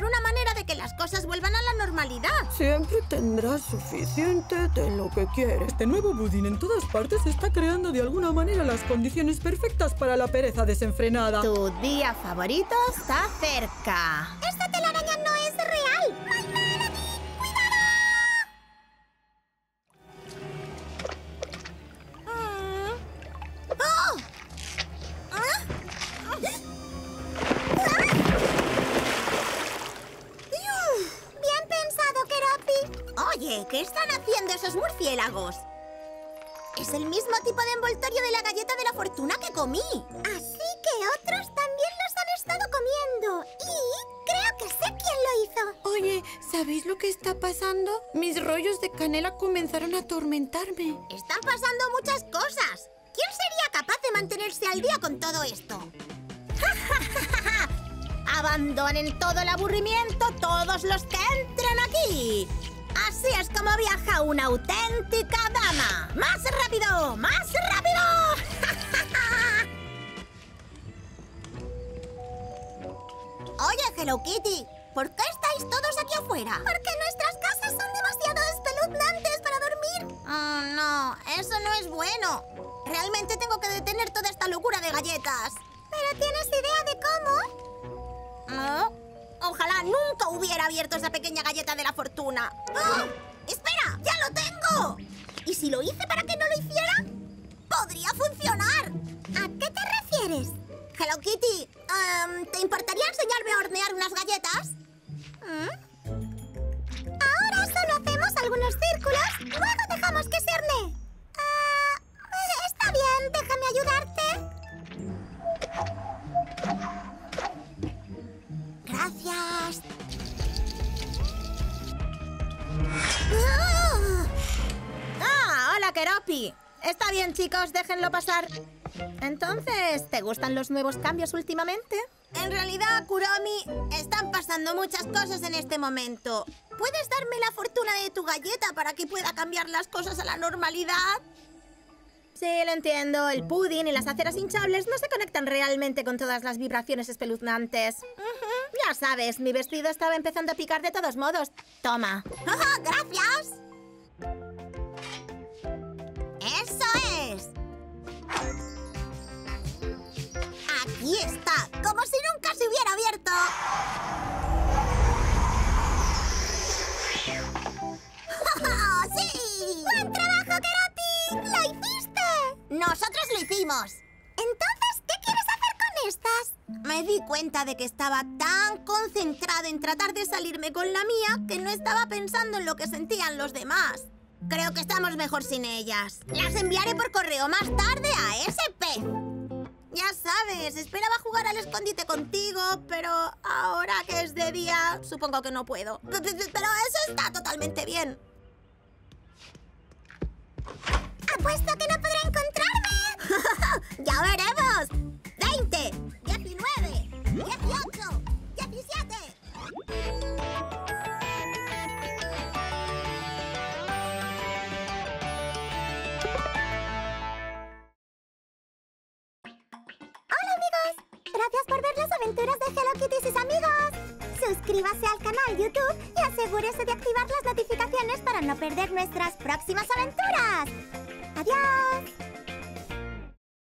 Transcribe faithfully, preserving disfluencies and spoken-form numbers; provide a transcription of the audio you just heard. encontrar una manera de que las cosas vuelvan a la normalidad. Siempre tendrás suficiente de lo que quieres. Este nuevo budín en todas partes está creando de alguna manera las condiciones perfectas para la pereza desenfrenada. Tu día favorito está cerca. ¡Esta telaraña no es real! ¡Malvada! ¡Cuidado! Mm. ¡Oh! Oye, ¿qué están haciendo esos murciélagos? Es el mismo tipo de envoltorio de la galleta de la fortuna que comí. Así que otros también los han estado comiendo. Y creo que sé quién lo hizo. Oye, ¿sabéis lo que está pasando? Mis rollos de canela comenzaron a atormentarme. Están pasando muchas cosas. ¿Quién sería capaz de mantenerse al día con todo esto? ¡Ja, ja, ja, ja! Abandonen todo el aburrimiento todos los que entran aquí. Así es como viaja una auténtica dama. ¡Más rápido! ¡Más rápido! Oye, Hello Kitty, ¿por qué estáis todos aquí afuera? Porque nuestras casas son demasiado espeluznantes para dormir. Oh, no, eso no es bueno. Realmente tengo que detener toda esta locura de galletas. ¿Pero tienes idea de cómo? No. Ojalá nunca hubiera abierto esa pequeña galleta de la fortuna. ¡Oh! ¡Espera! ¡Ya lo tengo! ¿Y si lo hice para que no lo hiciera? ¡Podría funcionar! ¿A qué te refieres? Hello Kitty, um, ¿te importaría enseñarme a hornear unas galletas? ¿Mm? Ahora solo hacemos algunos círculos, luego dejamos que se hornee. Uh, está bien, déjame ayudarte. Gracias. ¡Ah! ¡Hola, Keroppi! Está bien, chicos, déjenlo pasar. Entonces, ¿te gustan los nuevos cambios últimamente? En realidad, Kuromi, están pasando muchas cosas en este momento. ¿Puedes darme la fortuna de tu galleta para que pueda cambiar las cosas a la normalidad? Sí, lo entiendo. El pudín y las aceras hinchables no se conectan realmente con todas las vibraciones espeluznantes. Uh-huh. Ya sabes, mi vestido estaba empezando a picar de todos modos. Toma. ¡Oh, gracias! ¡Eso es! ¡Aquí está! ¡Como si nunca se hubiera abierto! ¡Oh, sí! ¡Buen trabajo, Keroppi! ¡Lo hiciste! ¡Nosotros lo hicimos! Entonces, ¿qué quieres hacer con estas? Me di cuenta de que estaba tan concentrada en tratar de salirme con la mía que no estaba pensando en lo que sentían los demás. Creo que estamos mejor sin ellas. Las enviaré por correo más tarde a ese pez. Ya sabes, esperaba jugar al escondite contigo, pero ahora que es de día, supongo que no puedo. Pero eso está totalmente bien. ¡Apuesto que no podré encontrarme! ¡Ya veremos! ¡veinte! ¡diecinueve! ¡dieciocho! ¡diecisiete! ¡Hola, amigos! Gracias por ver las aventuras de Hello Kitty y sus amigos. Suscríbase al canal YouTube y asegúrese de activar las notificaciones para no perder nuestras próximas aventuras. ¡Adiós!